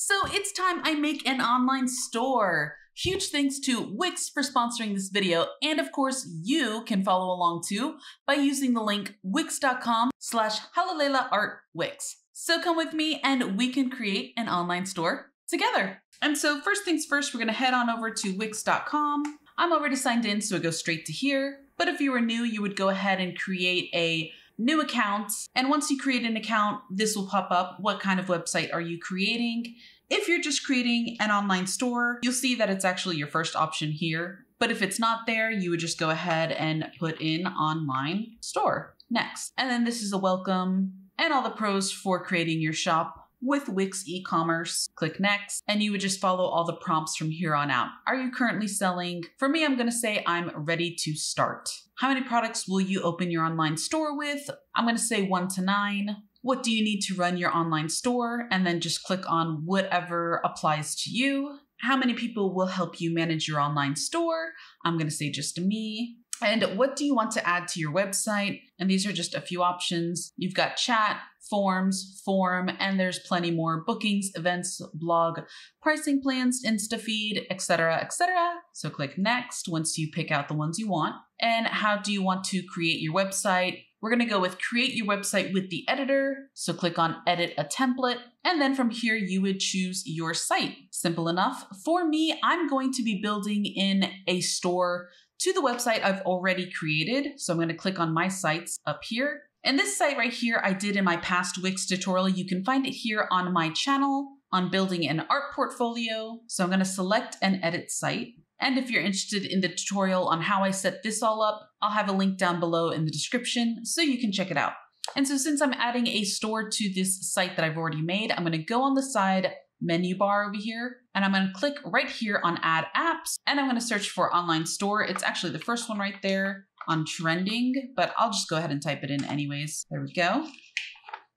So it's time I make an online store. Huge thanks to Wix for sponsoring this video. And of course, you can follow along too by using the link wix.com/halalelartwix. So come with me and we can create an online store together. And so first things first, we're gonna head on over to wix.com. I'm already signed in, so it goes straight to here. But if you were new, you would go ahead and create a new account. And once you create an account, this will pop up. What kind of website are you creating? If you're just creating an online store, you'll see that it's actually your first option here. But if it's not there, you would just go ahead and put in online store next. And then this is a welcome and all the pros for creating your shop with Wix e-commerce. Click next, and you would just follow all the prompts from here on out. Are you currently selling? For me, I'm gonna say I'm ready to start. How many products will you open your online store with? I'm gonna say 1 to 9. What do you need to run your online store? And then just click on whatever applies to you. How many people will help you manage your online store? I'm gonna say just me. And what do you want to add to your website? And these are just a few options. You've got chat, forms, forum, and there's plenty more: bookings, events, blog, pricing plans, Insta feed, etc., etc. So click next once you pick out the ones you want. And how do you want to create your website? We're gonna go with create your website with the editor. So click on edit a template. And then from here, you would choose your site. Simple enough. For me, I'm going to be building in a store to the website I've already created. So I'm gonna click on my sites up here. And this site right here, I did in my past Wix tutorial. You can find it here on my channel on building an art portfolio. So I'm gonna select and edit site. And if you're interested in the tutorial on how I set this all up, I'll have a link down below in the description so you can check it out. And so since I'm adding a store to this site that I've already made, I'm gonna go on the side menu bar over here, and I'm gonna click right here on add apps, and I'm gonna search for online store. It's actually the first one right there on trending, but I'll just go ahead and type it in anyways. There we go.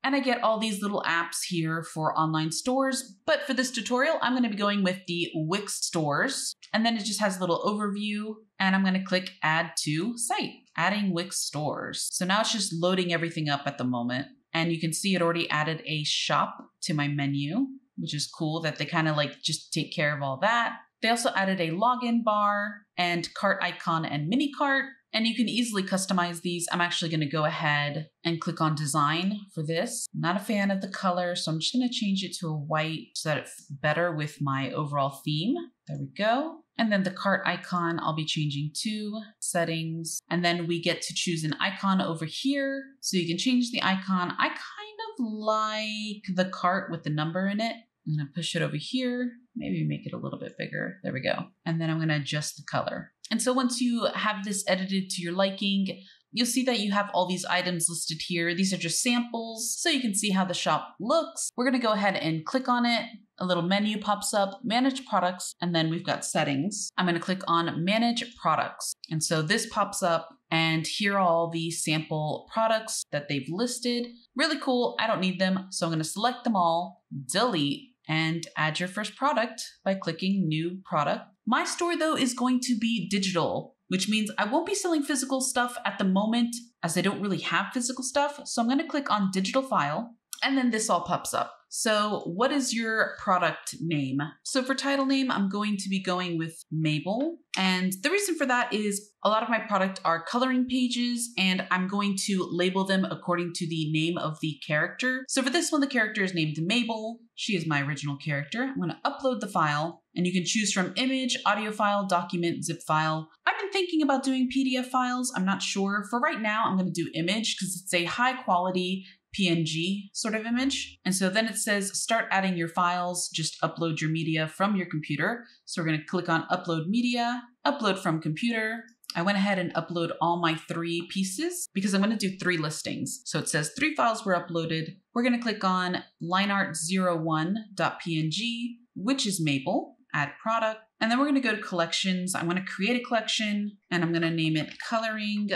And I get all these little apps here for online stores. But for this tutorial, I'm gonna be going with the Wix stores. And then it just has a little overview, and I'm gonna click add to site, adding Wix stores. So now it's just loading everything up at the moment. And you can see it already added a shop to my menu, which is cool that they kind of like just take care of all that. They also added a login bar and cart icon and mini cart. And you can easily customize these. I'm actually gonna go ahead and click on design for this. I'm not a fan of the color, so I'm just gonna change it to a white so that it's better with my overall theme. There we go. And then the cart icon, I'll be changing to settings. And then we get to choose an icon over here. So you can change the icon. I kind of like the cart with the number in it. I'm gonna push it over here, maybe make it a little bit bigger. There we go. And then I'm gonna adjust the color. And so once you have this edited to your liking, you'll see that you have all these items listed here. These are just samples, so you can see how the shop looks. We're gonna go ahead and click on it. A little menu pops up, manage products, and then we've got settings. I'm gonna click on manage products. And so this pops up, and here are all the sample products that they've listed. Really cool, I don't need them, so I'm gonna select them all, delete, and add your first product by clicking new product. My store though is going to be digital, which means I won't be selling physical stuff at the moment as I don't really have physical stuff. So I'm gonna click on digital file, and then this all pops up. So what is your product name? So for title name, I'm going to be going with Mabel. And the reason for that is a lot of my product are coloring pages, and I'm going to label them according to the name of the character. So for this one, the character is named Mabel. She is my original character. I'm gonna upload the file, and you can choose from image, audio file, document, zip file. I've been thinking about doing PDF files. I'm not sure. For right now, I'm gonna do image because it's a high quality PNG sort of image. And so then it says, start adding your files, just upload your media from your computer. So we're gonna click on upload media, upload from computer. I went ahead and upload all my 3 pieces because I'm gonna do 3 listings. So it says 3 files were uploaded. We're gonna click on lineart01.png, which is Mabel, add product. And then we're gonna go to collections. I'm gonna create a collection, and I'm gonna name it coloring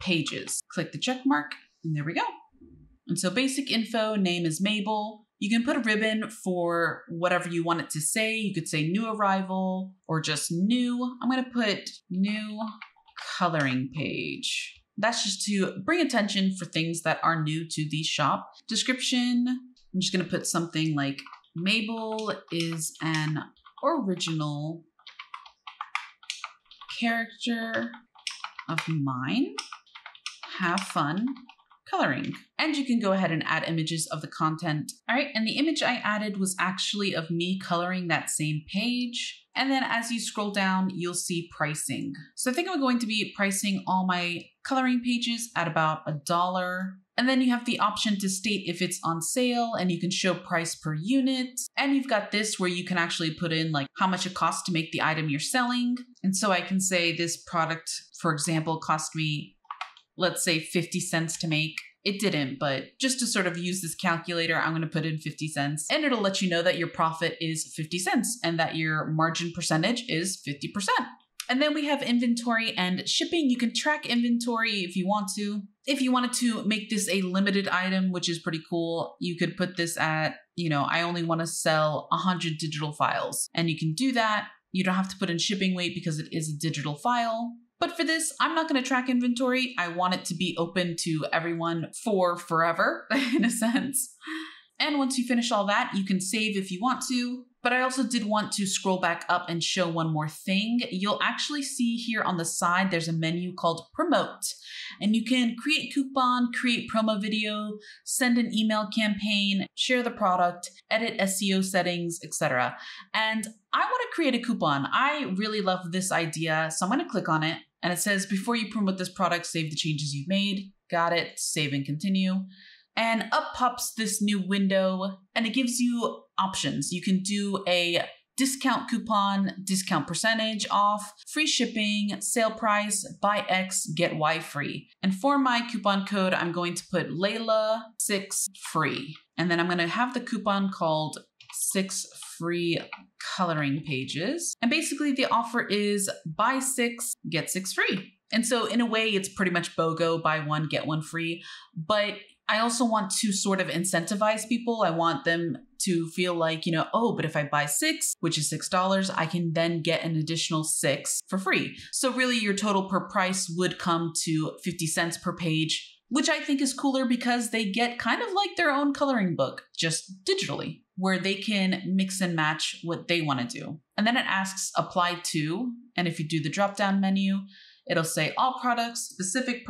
pages. Click the check mark, and there we go. And so basic info, name is Mabel. You can put a ribbon for whatever you want it to say. You could say new arrival or just new. I'm gonna put new coloring page. That's just to bring attention for things that are new to the shop. Description, I'm just gonna put something like Mabel is an original character of mine. Have fun coloring. And you can go ahead and add images of the content. All right, and the image I added was actually of me coloring that same page. And then as you scroll down, you'll see pricing. So I think I'm going to be pricing all my coloring pages at about $1. And then you have the option to state if it's on sale, and you can show price per unit. And you've got this where you can actually put in like how much it costs to make the item you're selling. And so I can say this product, for example, cost me, let's say 50 cents to make. It didn't, but just to sort of use this calculator, I'm going to put in 50 cents and it'll let you know that your profit is 50 cents and that your margin percentage is 50%. And then we have inventory and shipping. You can track inventory if you want to. If you wanted to make this a limited item, which is pretty cool, you could put this at, you know, I only want to sell 100 digital files, and you can do that. You don't have to put in shipping weight because it is a digital file. But for this, I'm not going to track inventory. I want it to be open to everyone for forever, in a sense. And once you finish all that, you can save if you want to. But I also did want to scroll back up and show one more thing. You'll actually see here on the side, there's a menu called Promote. And you can create coupon, create promo video, send an email campaign, share the product, edit SEO settings, etc. And I want to create a coupon. I really love this idea. So I'm going to click on it. And it says, before you promote this product, save the changes you've made. Got it. Save and continue. And up pops this new window, and it gives you options. You can do a discount coupon, discount percentage off, free shipping, sale price, buy X, get Y free. And for my coupon code, I'm going to put Layla6Free. And then I'm going to have the coupon called 6 free coloring pages. And basically the offer is buy 6, get 6 free. And so in a way, it's pretty much BOGO, buy 1, get 1 free. But I also want to sort of incentivize people. I want them to feel like, you know, oh, but if I buy 6, which is $6, I can then get an additional 6 for free. So really your total per price would come to 50 cents per page, which I think is cooler because they get kind of like their own coloring book, just digitally, where they can mix and match what they want to do. And then it asks apply to, and if you do the drop-down menu, it'll say all products, specific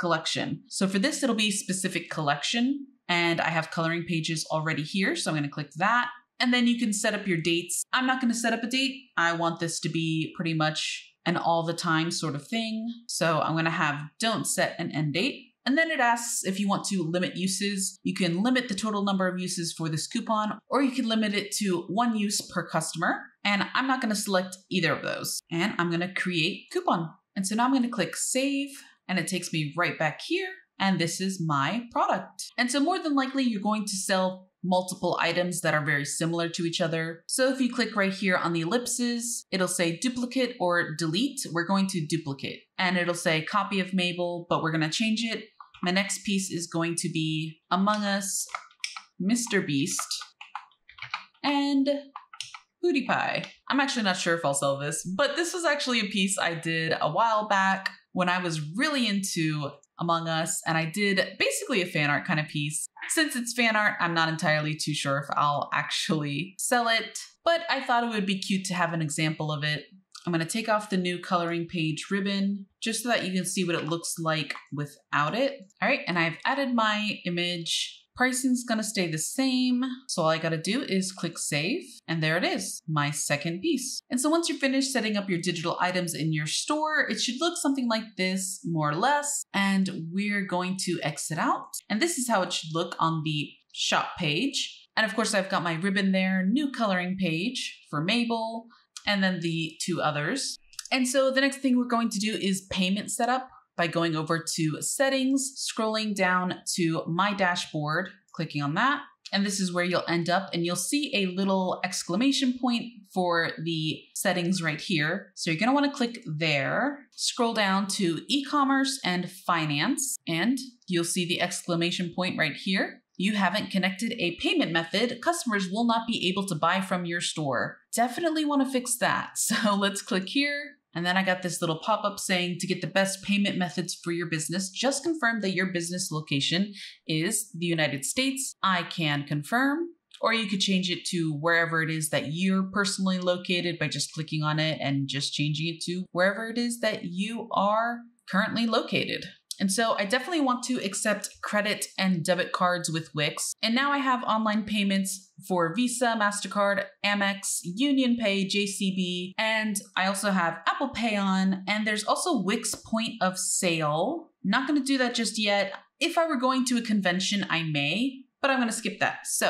collection. So for this, it'll be specific collection. And I have coloring pages already here. So I'm going to click that. And then you can set up your dates. I'm not going to set up a date. I want this to be pretty much an all the time sort of thing. So I'm going to have don't set an end date. And then it asks if you want to limit uses. You can limit the total number of uses for this coupon, or you can limit it to 1 use per customer. And I'm not going to select either of those. And I'm going to create coupon. And so now I'm going to click save, and it takes me right back here. And this is my product. And so more than likely, you're going to sell multiple items that are very similar to each other. So if you click right here on the ellipses, it'll say duplicate or delete. We're going to duplicate, and it'll say copy of Mabel, but we're going to change it. My next piece is going to be Among Us, Mr Beast, and Hootie Pie. I'm actually not sure if I'll sell this, but this was actually a piece I did a while back when I was really into Among Us, and I did basically a fan art kind of piece. Since it's fan art, I'm not entirely too sure if I'll actually sell it, but I thought it would be cute to have an example of it. I'm going to take off the new coloring page ribbon just so that you can see what it looks like without it. All right, and I've added my image. Pricing's going to stay the same. So all I got to do is click save, and there it is, my second piece. And so once you're finished setting up your digital items in your store, it should look something like this, more or less. And we're going to exit out. And this is how it should look on the shop page. And of course, I've got my ribbon there, new coloring page for Mabel, and then the 2 others. And so the next thing we're going to do is payment setup by going over to settings, scrolling down to my dashboard, clicking on that. And this is where you'll end up, and you'll see a little exclamation point for the settings right here. So you're gonna wanna click there, scroll down to e-commerce and finance, and you'll see the exclamation point right here. You haven't connected a payment method, customers will not be able to buy from your store. Definitely want to fix that. So let's click here. And then I got this little pop-up saying to get the best payment methods for your business, just confirm that your business location is the United States. I can confirm. or you could change it to wherever it is that you're personally located by just clicking on it and just changing it to wherever it is that you are currently located. And so I definitely want to accept credit and debit cards with Wix. And now I have online payments for Visa, MasterCard, Amex, UnionPay, JCB, and I also have Apple Pay on, and there's also Wix point of sale. Not gonna do that just yet. If I were going to a convention, I may, but I'm gonna skip that. So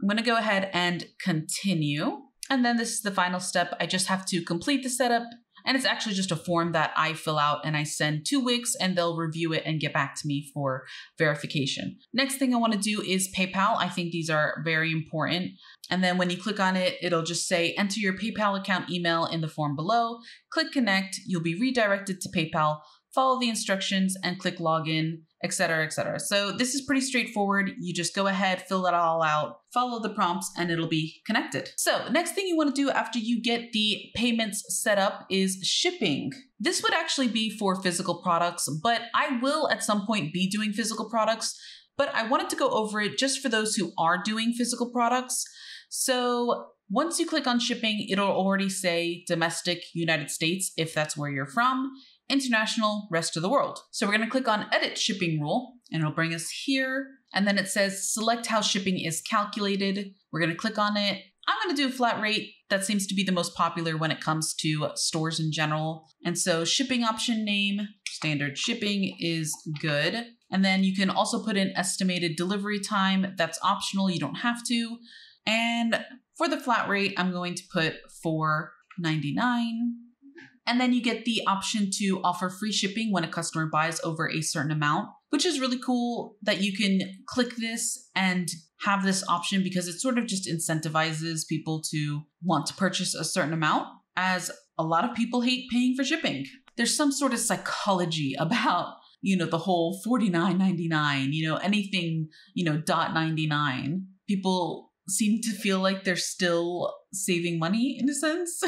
I'm gonna go ahead and continue. And then this is the final step. I just have to complete the setup. And it's actually just a form that I fill out and I send to Wix, and they'll review it and get back to me for verification. Next thing I want to do is PayPal. I think these are very important. And then when you click on it, it'll just say, enter your PayPal account email in the form below, click connect, you'll be redirected to PayPal, follow the instructions and click login, etc., etc. So this is pretty straightforward. You just go ahead, fill it all out, follow the prompts, and it'll be connected. So next thing you want to do after you get the payments set up is shipping. This would actually be for physical products, but I will at some point be doing physical products, but I wanted to go over it just for those who are doing physical products. So once you click on shipping, it'll already say domestic United States, if that's where you're from, international, rest of the world. So we're going to click on edit shipping rule and it'll bring us here. And then it says select how shipping is calculated. We're going to click on it. I'm going to do a flat rate. That seems to be the most popular when it comes to stores in general. And so shipping option name, standard shipping is good. And then you can also put in estimated delivery time. That's optional. You don't have to. And for the flat rate, I'm going to put $4.99. And then you get the option to offer free shipping when a customer buys over a certain amount, which is really cool that you can click this and have this option because it sort of just incentivizes people to want to purchase a certain amount, as a lot of people hate paying for shipping. There's some sort of psychology about, you know, the whole $49.99, you know, anything, you know, .99. People seem to feel like they're still saving money in a sense.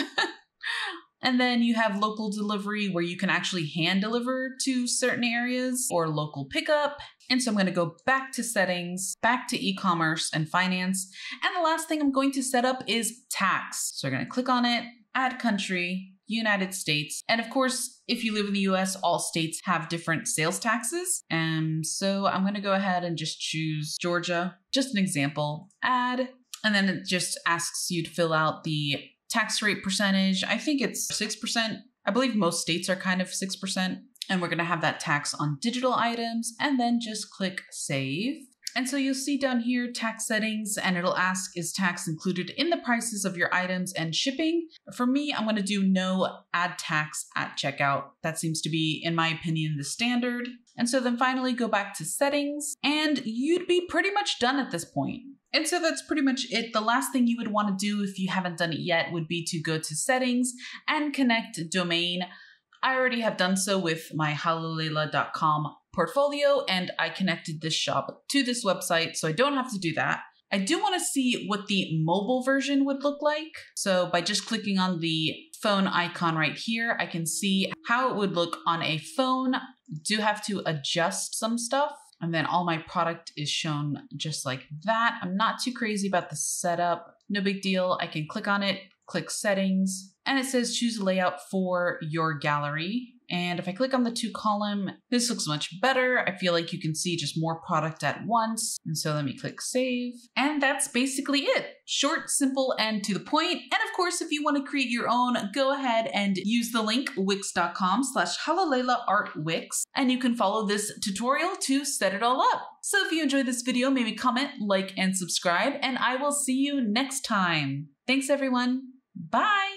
And then you have local delivery where you can actually hand deliver to certain areas or local pickup. And so I'm going to go back to settings, back to e-commerce and finance. And the last thing I'm going to set up is tax. So we're going to click on it, add country, United States. And of course, if you live in the US, all states have different sales taxes. And so I'm going to go ahead and just choose Georgia, just an example, add. And then it just asks you to fill out the tax rate percentage. I think it's 6%. I believe most states are kind of 6%. And we're going to have that tax on digital items and then just click save. And so you'll see down here tax settings, and it'll ask, is tax included in the prices of your items and shipping? For me, I'm going to do no, add tax at checkout. That seems to be, in my opinion, the standard. And so then finally go back to settings and you'd be pretty much done at this point. And so that's pretty much it. The last thing you would want to do if you haven't done it yet would be to go to settings and connect domain. I already have done so with my halalela.com portfolio, and I connected this shop to this website, so I don't have to do that. I do want to see what the mobile version would look like. So by just clicking on the phone icon right here, I can see how it would look on a phone. I do have to adjust some stuff. And then all my product is shown just like that. I'm not too crazy about the setup. No big deal. I can click on it, click settings, and it says choose a layout for your gallery. And if I click on the two column, this looks much better. I feel like you can see just more product at once. And so let me click save. And that's basically it. Short, simple, and to the point. And of course, if you want to create your own, go ahead and use the link wix.com/halalelaartwix. And you can follow this tutorial to set it all up. So if you enjoyed this video, maybe comment, like, and subscribe, and I will see you next time. Thanks everyone. Bye.